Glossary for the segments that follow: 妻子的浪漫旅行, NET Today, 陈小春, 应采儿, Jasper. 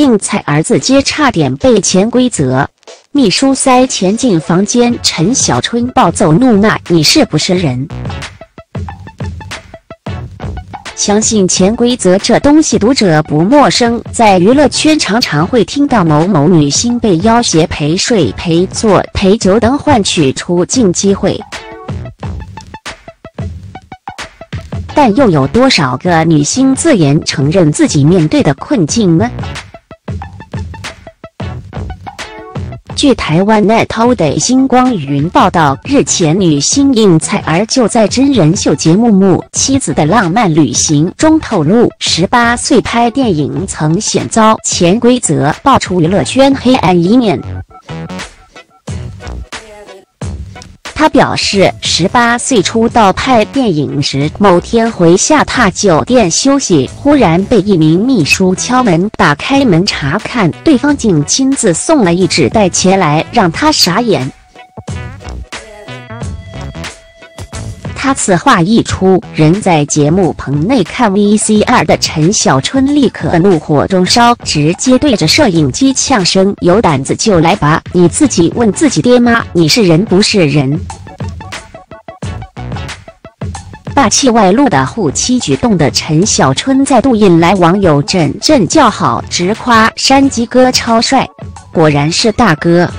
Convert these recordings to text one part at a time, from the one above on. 应采儿子接差点被潜规则。秘书塞钱进房间，陈小春暴揍怒骂：“你是不是人？”相信潜规则这东西读者不陌生，在娱乐圈常常会听到某某女星被要挟陪睡、陪坐、陪酒等换取出镜机会。 但又有多少个女星自言承认自己面对的困境呢？据台湾 NET Today 星光云报道，日前女星应采儿就在真人秀节目《木妻子的浪漫旅行》中透露， 18岁拍电影曾险遭潜规则，爆出娱乐圈黑暗一面。 他表示， 18岁出道拍电影时，某天回下榻酒店休息，忽然被一名秘书敲门。打开门查看，对方竟亲自送了一纸袋钱来，让他傻眼。他此话一出，人在节目棚内看 VCR 的陈小春立刻怒火中烧，直接对着摄影机呛声：“有胆子就来吧！你自己问自己爹妈，你是人不是人？”霸气外露的护妻举动的陈小春再度引来网友阵阵叫好，直夸山鸡哥超帅，果然是大哥。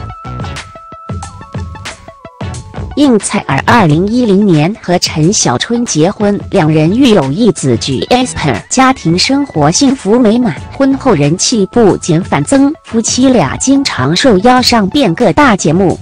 应采儿2010年和陈小春结婚，两人育有一子Jasper， 家庭生活幸福美满，婚后人气不减反增，夫妻俩经常受邀上遍各大节目。